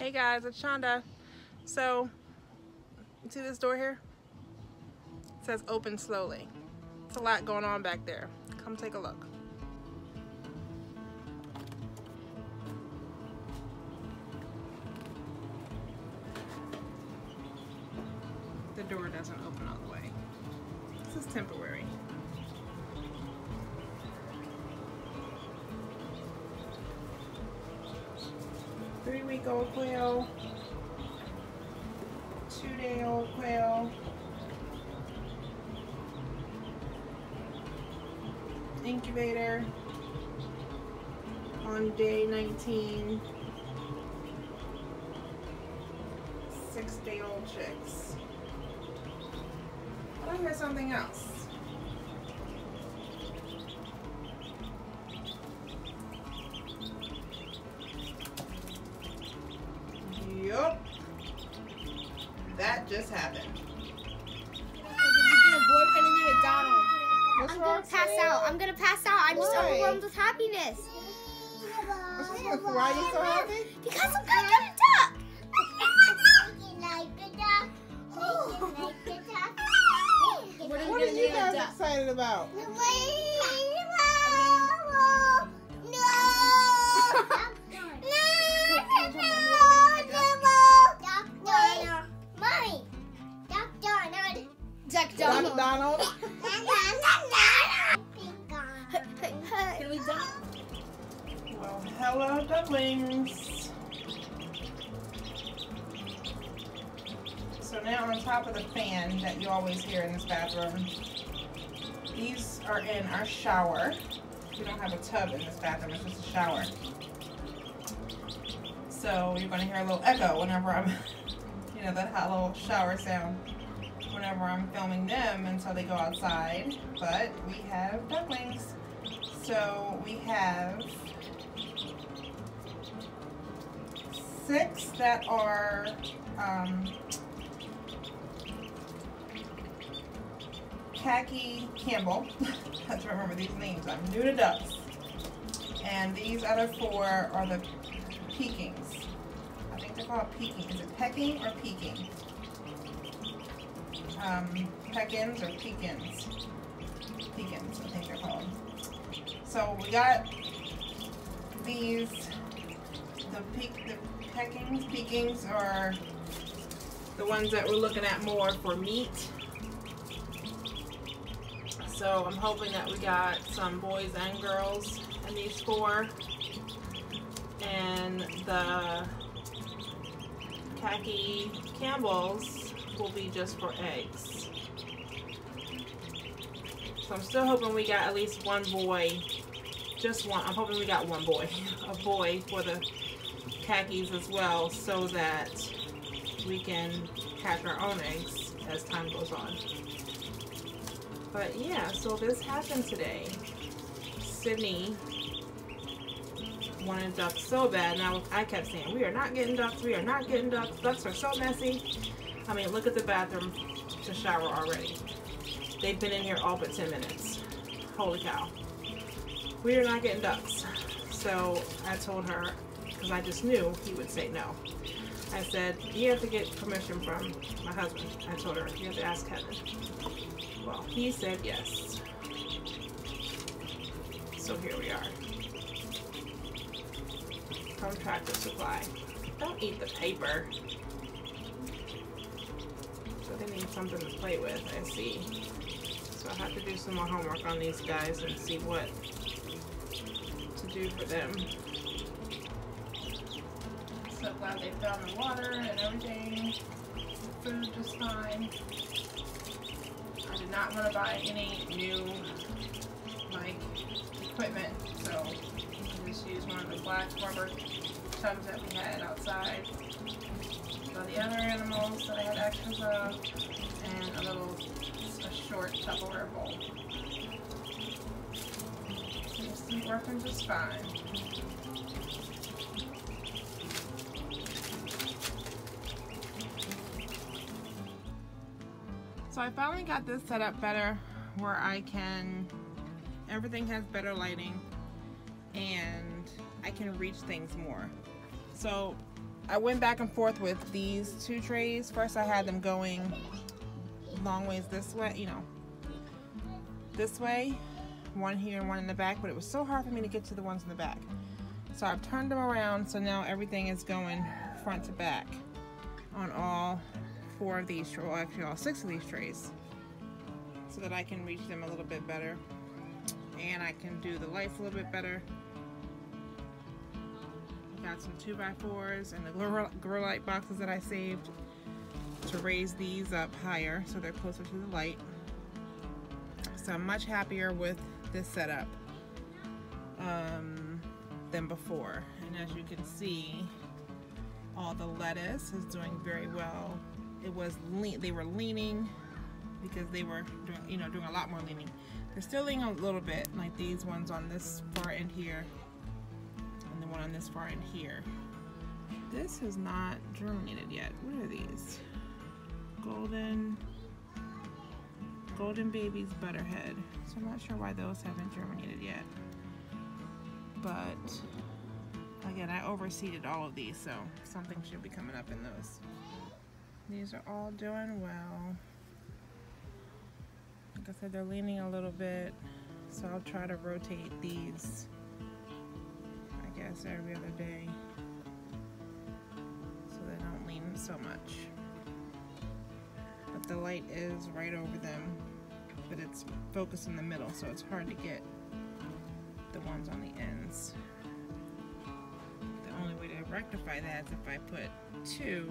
Hey guys, it's Shonda. So, you see this door here? It says open slowly. It's a lot going on back there. Come take a look. The door doesn't open all the way. This is temporary. Three-week-old quail, two-day-old quail, incubator on day 19, 6-day-old chicks. I heard something else. Yup. That just happened. I'm gonna pass out. I'm just overwhelmed with happiness. Why are you so happy? Because I'm gonna get a duck. What are you guys excited about? Donald. Can we duck? Well, hello, ducklings. So now on top of the fan that you always hear in this bathroom, these are in our shower. We don't have a tub in this bathroom, it's just a shower. So you're gonna hear a little echo whenever I'm, you know, that hollow shower sound. Whenever I'm filming them until they go outside, but we have ducklings. So we have 6 that are Khaki Campbell. I have to remember these names. I'm new to ducks. And these other 4 are the Pekings. I think they're called Peking. Is it Peking or Peking? Pekins or Pekins? Pekins, I think they're called. So we got these, the Pekins. Pekins are the ones that we're looking at more for meat. So I'm hoping that we got some boys and girls in these 4. And the Khaki Campbells will be just for eggs. So I'm still hoping we got at least one boy. Just one. I'm hoping we got one boy. A boy for the khakis as well, so that we can hatch our own eggs as time goes on. But yeah, so this happened today. Sydney wanted ducks so bad, and I kept saying, we are not getting ducks, we are not getting ducks. Ducks are so messy. I mean, look at the bathroom to shower already. They've been in here all but 10 minutes. Holy cow. We are not getting ducks. So I told her, because I just knew he would say no. I said, you have to get permission from my husband. I told her, you have to ask Kevin. Well, he said yes. So here we are. From Tractor Supply. Don't eat the paper. They need something to play with, I see. So I have to do some more homework on these guys and see what to do for them. So glad they found the water and everything. The food just fine. I did not want to buy any new, like, equipment, so I just used one of the black rubber tubs that we had outside. The other animals that I had extras of, and a short Tupperware bowl. Seems to be working just fine. So I finally got this set up better where I can, everything has better lighting and I can reach things more. So I went back and forth with these two trays. First I had them going long ways this way, you know, this way, one here and one in the back, but it was so hard for me to get to the ones in the back. So I've turned them around, so now everything is going front to back on all four of these, or actually all six of these trays, so that I can reach them a little bit better and I can do the lights a little bit better. Got some 2x4s and the grow light boxes that I saved to raise these up higher so they're closer to the light. So I'm much happier with this setup than before. And as you can see, all the lettuce is doing very well. It was they were leaning because they were doing, you know, doing a lot more leaning. They're still leaning a little bit, like these ones on this far end here and the one on this far end here. This has not germinated yet. What are these? Golden Babies Butterhead. So I'm not sure why those haven't germinated yet. But again, I overseeded all of these, so something should be coming up in those. These are all doing well. Like I said, they're leaning a little bit, so I'll try to rotate these, I guess, every other day so they don't lean so much. But the light is right over them, but it's focused in the middle, so it's hard to get the ones on the ends. The only way to rectify that is if I put two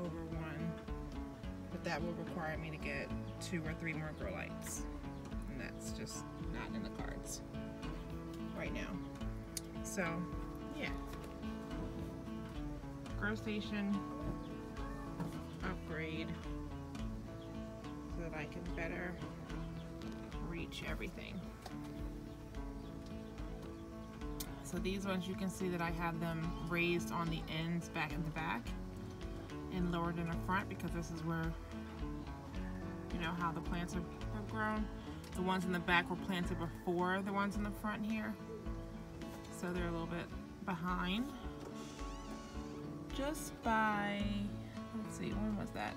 over one, but that will require me to get 2 or 3 more grow lights, and that's just not in the cards right now. So yeah, grow station upgrade so that I can better reach everything. So these ones, you can see that I have them raised on the ends back in the back and lowered in the front, because this is where, you know, how the plants have grown. The ones in the back were planted before the ones in the front here, so they're a little bit behind just by, let's see, when was that?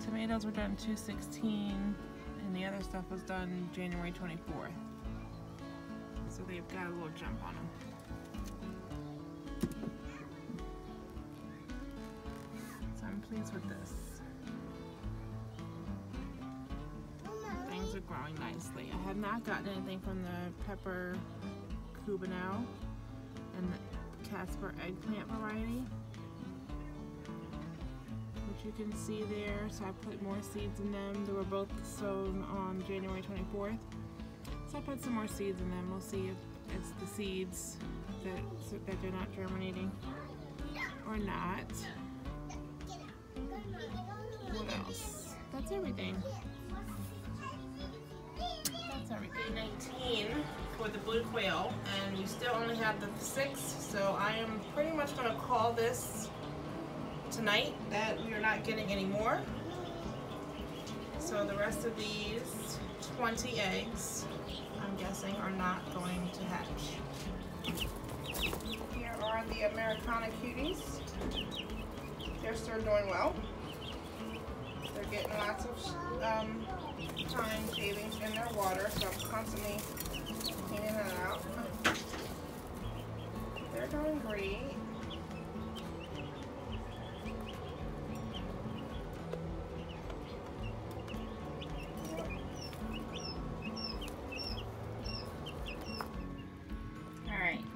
Tomatoes were done 2/16 and the other stuff was done January 24th. So they've got a little jump on them. So I'm pleased with this. Things are growing nicely. I have not gotten anything from the pepper cubanelle and the Casper eggplant variety, which you can see there. So I put more seeds in them. They were both sown on January 24th. So I put some more seeds in them. We'll see if it's the seeds that they're not germinating or not. What else? That's everything. That's everything. 19 for the blue quail, and we still only have the 6, so I am pretty much going to call this tonight that we are not getting any more. So the rest of these 20 eggs, I'm guessing, are not going to hatch. Here are the Ameraucana cuties. They're still doing well. They're getting lots of time savings in their water, so I'm constantly cleaning that out. They're doing great.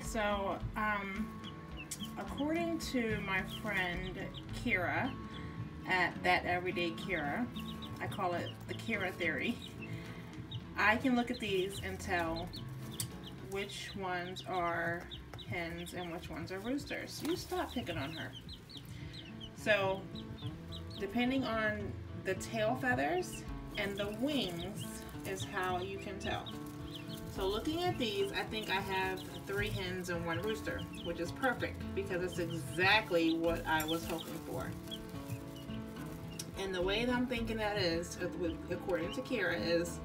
So, according to my friend Kira at That Everyday Kira, I call it the Kira theory, I can look at these and tell which ones are hens and which ones are roosters. You stop picking on her. So, depending on the tail feathers and the wings is how you can tell. So looking at these, I think I have 3 hens and 1 rooster, which is perfect because it's exactly what I was hoping for. And the way that I'm thinking that is, according to Kira, is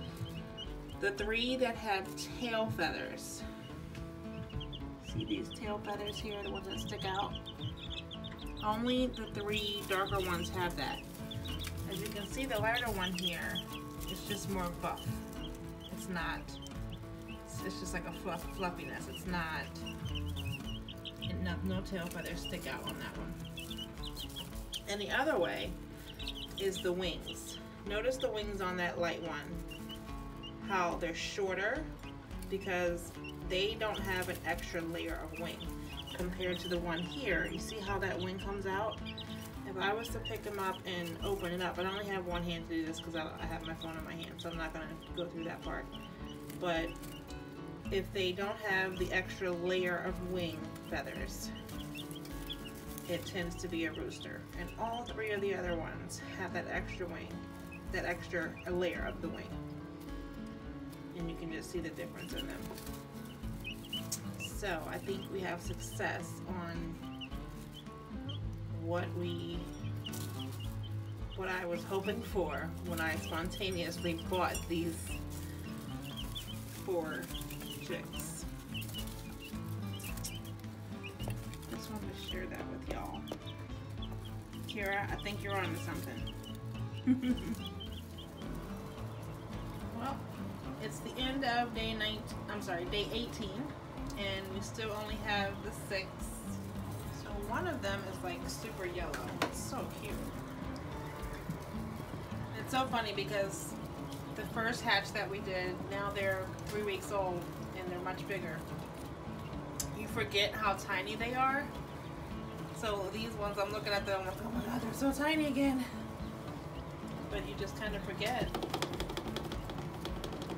the 3 that have tail feathers. So see these tail feathers here, the ones that stick out? Only the three darker ones have that. As you can see, the lighter one here is just more buff. It's not, it's just like a fluffiness. It's not, no tail feathers stick out on that one. And the other way is the wings. Notice the wings on that light one, how they're shorter because they don't have an extra layer of wing compared to the one here. You see how that wing comes out? If I was to pick them up and open it up, I only have one hand to do this because I have my phone in my hand, so I'm not going to go through that part. But if they don't have the extra layer of wing feathers, it tends to be a rooster. And all three of the other ones have that extra wing, that extra layer of the wing. And you can just see the difference in them. So I think we have success on what I was hoping for when I spontaneously bought these 4 chicks. Just wanted to share that with y'all. Kira, I think you're on to something. Well, it's the end of day 18, and we still only have the 6. So one of them is like super yellow. It's so cute. It's so funny because the first hatch that we did, now they're 3 weeks old and they're much bigger. You forget how tiny they are. So these ones, I'm looking at them, I'm like, oh my god, they're so tiny again. But you just kind of forget.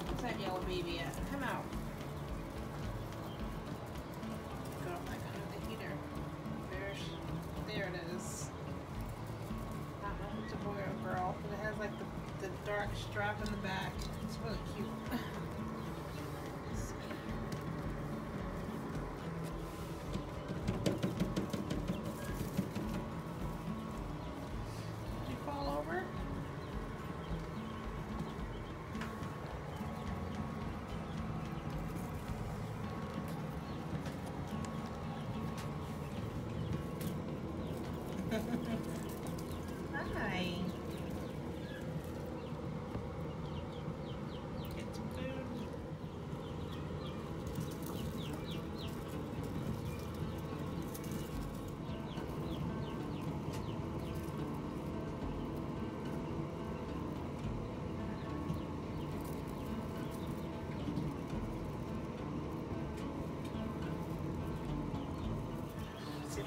What's that yellow baby at? Come out. Go back under the heater. There it is. I don't know if it's a boy or a girl, but it has like the dark strap in the back. It's really cute. Did you fall over? Hi.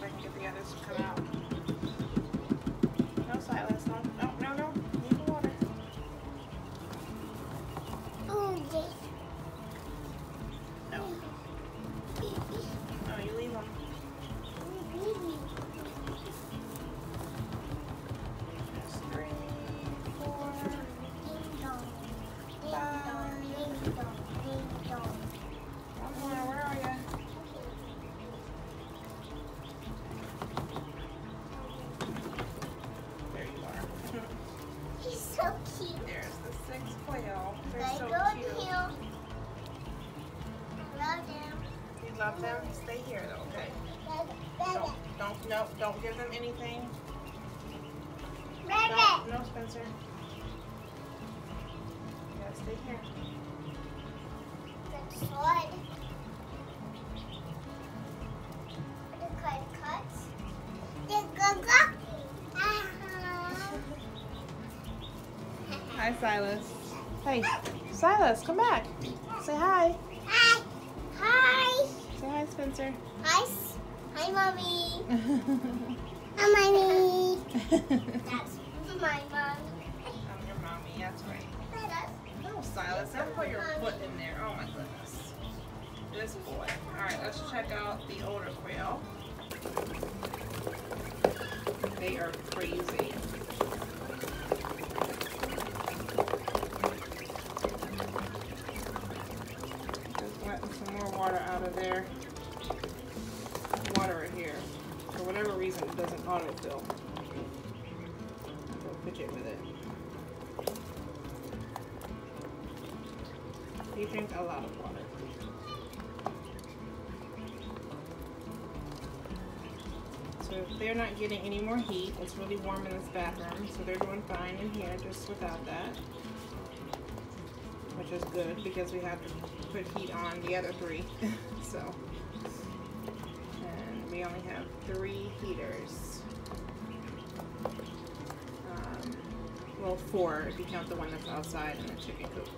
I can get the others to come out. No silence, no, no, no, no. Need the water. Oh, no. No, you leave them. There's 3, 4, 5. Love them. Stay here though, okay? Don't give them anything. No, Spencer. You gotta stay here. The sword. The cut cuts. The go-go. Hi, Silas. Hey, Silas, come back. Say hi. Hi. Hi. Say hi, Spencer. Hi. Hi, Mommy. Hi, Mommy. That's my Mommy. I'm your Mommy, that's right. Silas. No, Silas, don't put your foot in there. Oh, my goodness. This boy. All right, let's check out the older quail. They are crazy. Out of there. Water it here. For whatever reason, it doesn't autofill. Don't fidget with it. He drinks a lot of water. So they're not getting any more heat. It's really warm in this bathroom, so they're doing fine in here just without that, which is good because we have to put heat on the other three. So, and we only have 3 heaters. Well, 4 if you count the one that's outside and the chicken coop.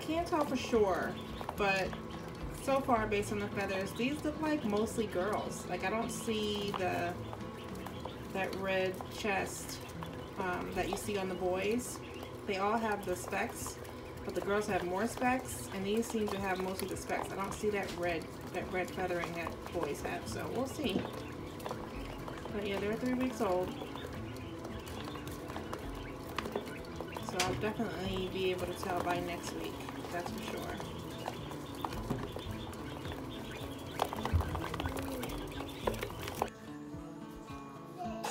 Can't tell for sure, but so far based on the feathers, these look like mostly girls. Like, I don't see that red chest that you see on the boys. They all have the specks, but the girls have more specks, and these seem to have mostly the specks. I don't see that red feathering that boys have, so we'll see. But yeah, they're 3 weeks old. So I'll definitely be able to tell by next week. That's for sure.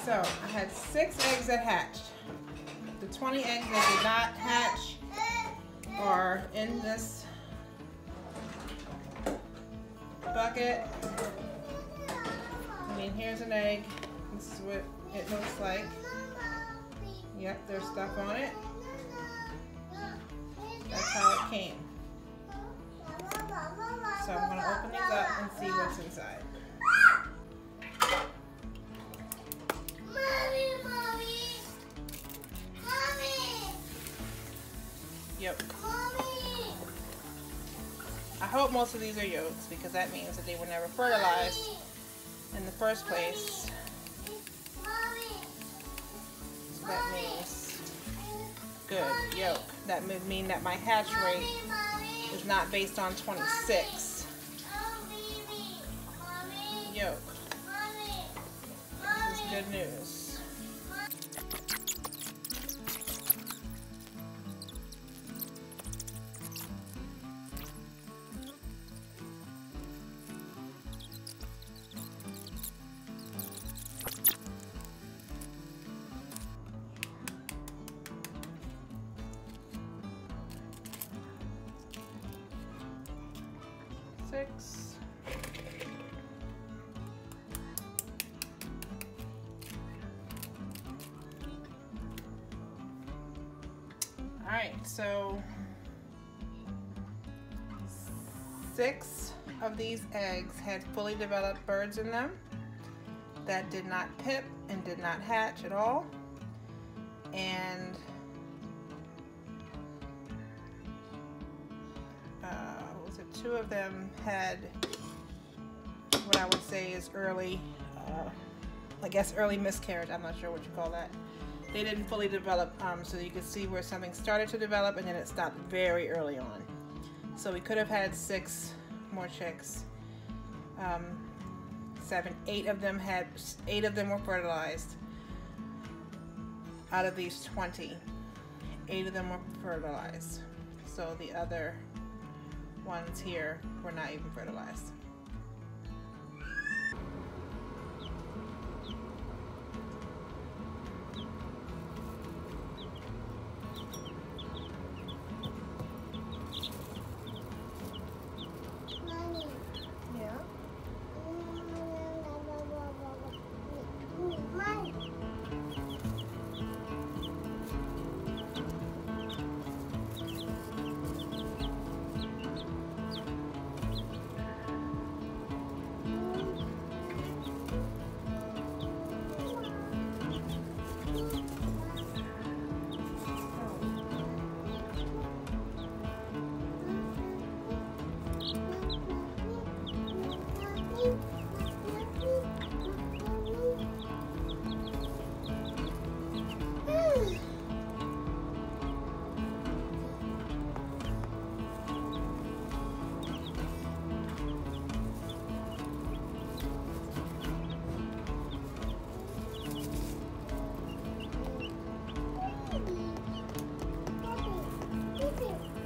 So I had 6 eggs that hatched. The 20 eggs that did not hatch are in this bucket. I mean, here's an egg. This is what it looks like. Yep, there's stuff on it. That's how it came. So I'm going to open these up and see what's inside. Mommy, mommy, mommy. Yep. Mommy. I hope most of these are yolks, because that means that they were never fertilized in the first place. So that means good yolk. That would mean that my hatch rate is not based on 26. Yolk. This is good news. All right, so 6 of these eggs had fully developed birds in them that did not pip and did not hatch at all. And so 2 of them had what I would say is early, I guess early miscarriage. I'm not sure what you call that. They didn't fully develop, so you could see where something started to develop and then it stopped very early on. So we could have had 6 more chicks. 7, 8 of them had, 8 of them were fertilized. Out of these 20, 8 of them were fertilized. So the other ones here were not even fertilized. Thank you.